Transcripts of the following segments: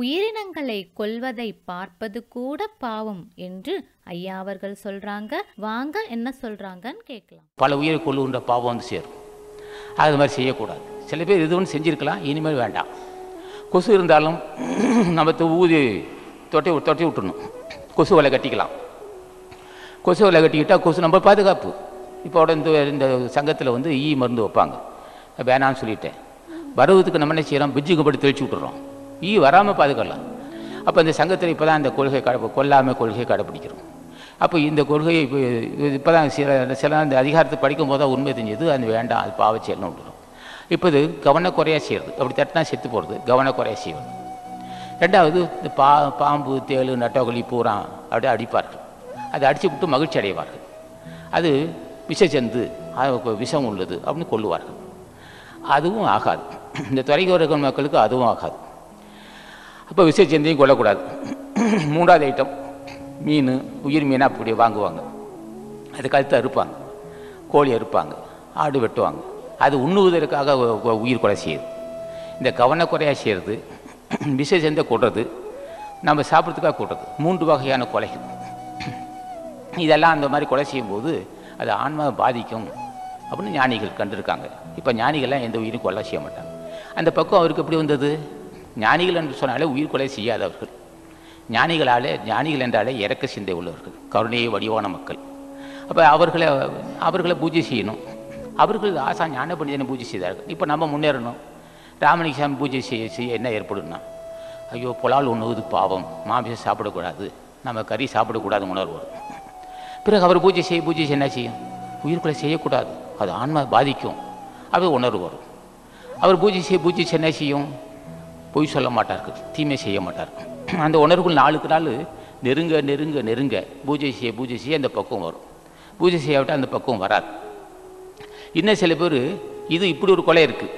உயிரினங்களை கொல்வதை பார்ப்பது கூட பாவம் என்று ஐயா அவர்கள் சொல்றாங்க. வாங்க என்ன சொல்றாங்கன்னு கேட்கலாம். பல உயிரை கொல்லுன்ற பாவம் வந்து சேரும். அது மாதிரி செய்யக்கூடாது. சில பேர் இது ஒன்று செஞ்சிருக்கலாம், இனிமேல் வேண்டாம். கொசு இருந்தாலும் நம்ம ஊதி தொட்டி விட்டுணும், கொசு வலை கட்டிக்கலாம். கொசு வலை கட்டிக்கிட்டால் கொசு நம்ம பாதுகாப்பு. இப்போ இந்த சங்கத்தில் வந்து ஈ மருந்து வைப்பாங்க, வேணான்னு சொல்லிட்டேன். வரவுத்துக்கு நம்ம என்ன செய்கிறோம், பிட்ஜுக்கு படி தெளிச்சு விட்டுறோம், ஈ வராமல் பாதுகாக்கலாம். அப்போ இந்த சங்கத்தில் இப்போ தான் இந்த கொள்கை கொல்லாமல் கொள்கையை கடைப்பிடிக்கிறோம். அப்போ இந்த கொள்கையை இப்போ தான் சில அந்த அதிகாரத்தை படிக்கும் போது தான் உண்மை தெரிஞ்சது, அது வேண்டாம், அது பாவச்செயல்னு விட்டுறோம். இப்போ இது கவனக்குறையாக செய்கிறது, அப்படி தட்டினா செத்து போகிறது, கவனக்குறையாக செய்வது. ரெண்டாவது இந்த பாம்பு தேள் நட்டோகலி பூரா அப்படியே அடிப்பார்கள், அதை அடித்து விட்டு மகிழ்ச்சி அடைவார்கள். அது விஷச்சந்து விஷம் உள்ளது அப்படின்னு கொள்ளுவார்கள். அதுவும் ஆகாது, இந்த துறைக்கு இருக்கிற மக்களுக்கு அதுவும் ஆகாது. அப்போ விஷச்சந்தையும் கொள்ளக்கூடாது. மூன்றாவது ஐட்டம் மீன், உயிர் மீனாக அப்படி வாங்குவாங்க, அது கழுத்தை அறுப்பாங்க, கோழி அறுப்பாங்க, ஆடு வெட்டுவாங்க, அது உண்ணுவதற்காக உயிர் கொலை செய்யுது. இந்த கவனக்குறையாக செய்கிறது, விஷச்சந்தை கூடுறது, நம்ம சாப்பிட்றதுக்காக கூடுறது, மூன்று வகையான கொலைகள். இதெல்லாம் அந்த மாதிரி கொலை செய்யும்போது அது ஆன்மாவை பாதிக்கும் அப்படின்னு ஞானிகள் கண்டிருக்காங்க. இப்போ ஞானிகள்லாம் எந்த உயிரும் கொலை செய்ய மாட்டாங்க. அந்த பக்கம் அவருக்கு எப்படி வந்தது? ஞானிகள் என்று சொன்னாலே உயிர் கொலை செய்யாதவர்கள், ஞானிகள் என்றாலே இறக்க சிந்தை உள்ளவர்கள், கருணையை வடிவான மக்கள். அப்போ அவர்களை பூஜை செய்யணும். அவர்கள் ஆசா ஞான பண்டிதனை பூஜை செய்தார்கள். இப்போ நம்ம முன்னேறணும். ராமலிங்கசாமி பூஜை செய்ய என்ன ஏற்படும்னா, ஐயோ புலால் உண்ணுவது பாவம், மாமிசம் சாப்பிடக்கூடாது, நம்ம கறி சாப்பிடக்கூடாது உணர்வு. பிறகு அவர் பூஜை செய்ய என்ன செய்யும், உயிர்களை செய்யக்கூடாது, அது ஆன்மா பாதிக்கும், அது உணர்வு வரும். அவர் பூஜை செய்ய என்ன செய்யும், பொய் சொல்ல மாட்டார்கள், தீமை செய்ய மாட்டார்கள். அந்த உணர்வுகள் நாளுக்கு நாள் நெருங்க நெருங்க நெருங்க பூஜை செய்ய அந்த பக்கம் வரும், பூஜை செய்யாவிட்டால் அந்த பக்கம் வராது. இன்னும் சில பேர் இது இப்படி ஒரு கொலை இருக்குது.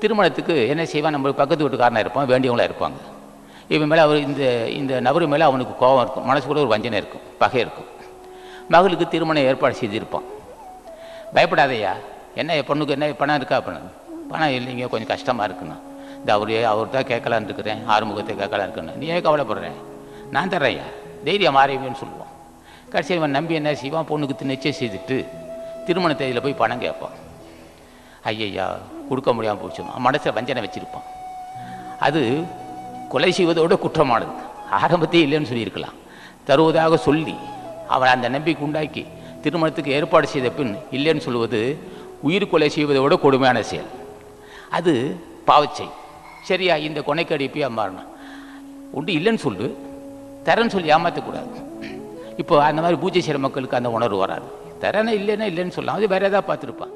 திருமணத்துக்கு என்ன செய்வான், நம்மளுக்கு பக்கத்து வீட்டுக்காரனாக இருப்பான், வேண்டியவங்களாக இருப்பாங்க. இவன் மேலே அவர் இந்த நபர் மேலே அவனுக்கு கோபம் இருக்கும், மனசுக்குள்ள ஒரு வஞ்சனை இருக்கும், பகை இருக்கும். மகளுக்கு திருமணம் ஏற்பாடு செய்திருப்பான். பயப்படாதையா, என்ன பொண்ணுக்கு என்ன பணம் இருக்கா? அப்படின்னு பணம் இல்லைங்க, கொஞ்சம் கஷ்டமாக இருக்குண்ணா, இந்த அவர் தான் கேட்கலான்னு இருக்கிறேன், ஆறுமுகத்தை கேட்கலான்னு இருக்கேன், நீ ஏன் கவலைப்படுறேன், நான் தர்றேன்யா, தைரியம் மாறிவேன்னு சொல்லுவான். கடைசியில் இவன் நம்பி என்ன செய்வான், பொண்ணுக்கு நிச்சயம் செய்துட்டு திருமண தேதியில் போய் பணம் கேட்பான். ஐயா கொடுக்க முடியாமல் போச்சுருவான், மனசில் வஞ்சனை வச்சுருப்பான். அது கொலை செய்வதோட குற்றமானது. ஆரம்பத்தே இல்லைன்னு சொல்லியிருக்கலாம், தருவதாக சொல்லி அவன் அந்த நம்பிக்கை உண்டாக்கி திருமணத்துக்கு ஏற்பாடு செய்த பின் இல்லைன்னு சொல்வது உயிர் கொலை செய்வதை விட கொடுமையான செயல், அது பாவச்சை. சரியா, இந்த கொனைக்கடிப்பையா மாறணும் ஒன்று இல்லைன்னு சொல்லு, தரேன்னு சொல்லி ஏமாற்றக்கூடாது. இப்போ அந்த மாதிரி பூஜை செய்கிற மக்களுக்கு அந்த உணர்வு வராது, தரேன்னா இல்லைன்னு சொல்லலாம், அது வேற ஏதாவது பார்த்துருப்பான்.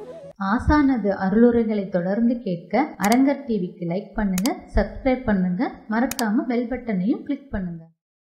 ஆசானது அருளுரைகளை தொடர்ந்து கேட்க அரங்கர் டிவிக்கு லைக் பண்ணுங்க, சப்ஸ்கிரைப் பண்ணுங்க, மறக்காம பெல் பட்டனையும் கிளிக் பண்ணுங்க.